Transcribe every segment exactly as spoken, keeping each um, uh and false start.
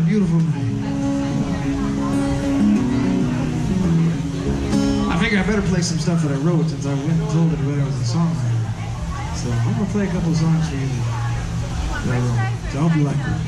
a beautiful night. I figured I better play some stuff that I wrote since I went and told everybody I was a songwriter. So I'm going to play a couple songs for you that I wrote. So I hope you like them.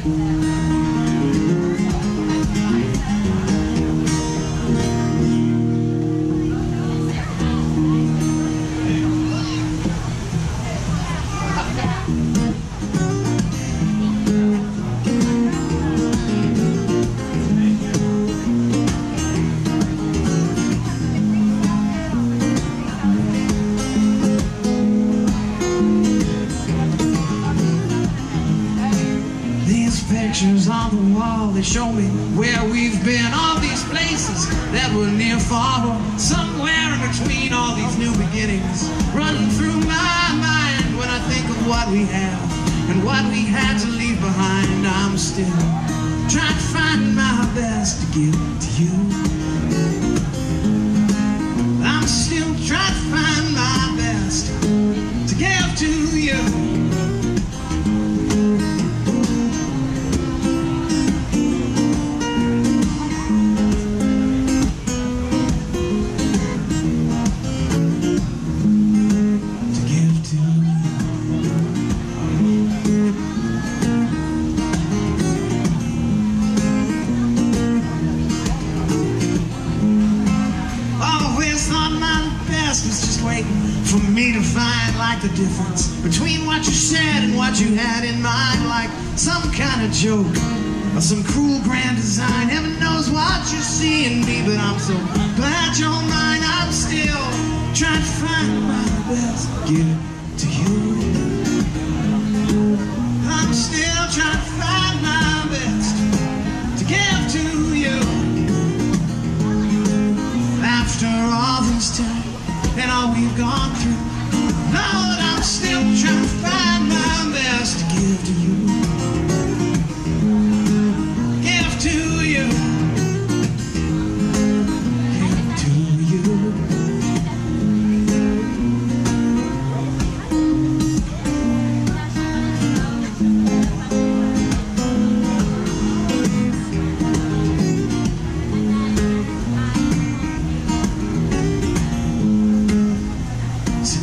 Pictures on the wall, they show me where we've been, all these places that were near far, but somewhere in between all these new beginnings, running through my mind when I think of what we have and what we had to leave behind. I'm still trying to find my best to give to you. I'm still trying to find my best to give to you. For me to find like the difference between what you said and what you had in mind, like some kind of joke or some cruel grand design. Heaven knows what you see in me, but I'm so glad you're mine. I'm still trying to find my best to give to you. I'm still trying to find my best to give to you. After all this time and all we've gone through, Lord, I'm still trying to find my best to give to you. Give to you. Give to you.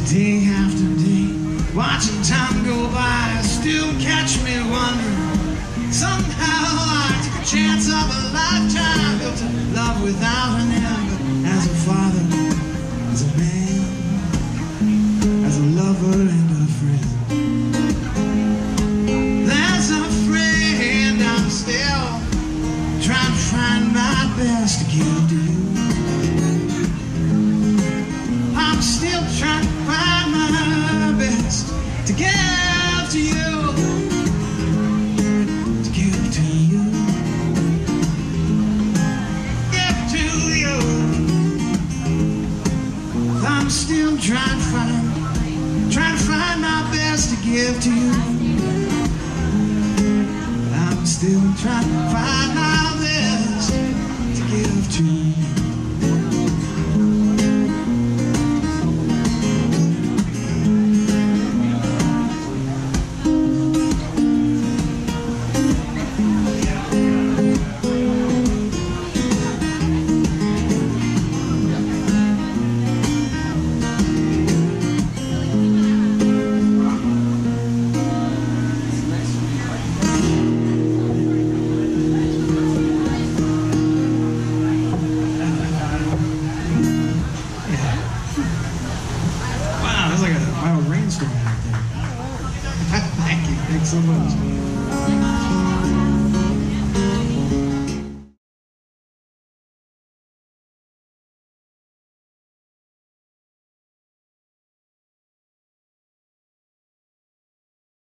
Day after day, watching time go by, still catch me wondering, somehow I took a chance of a lifetime, built a love without an end. As a father, as a man, as a lover and a friend, as a friend, I'm still trying to find my best to give to you. I'm still trying to find my best to give to you, to give to you, give to you. I'm still trying to find, trying to find my best to give to you. I'm still trying to find my best to give to you. Thank you. Thanks so much.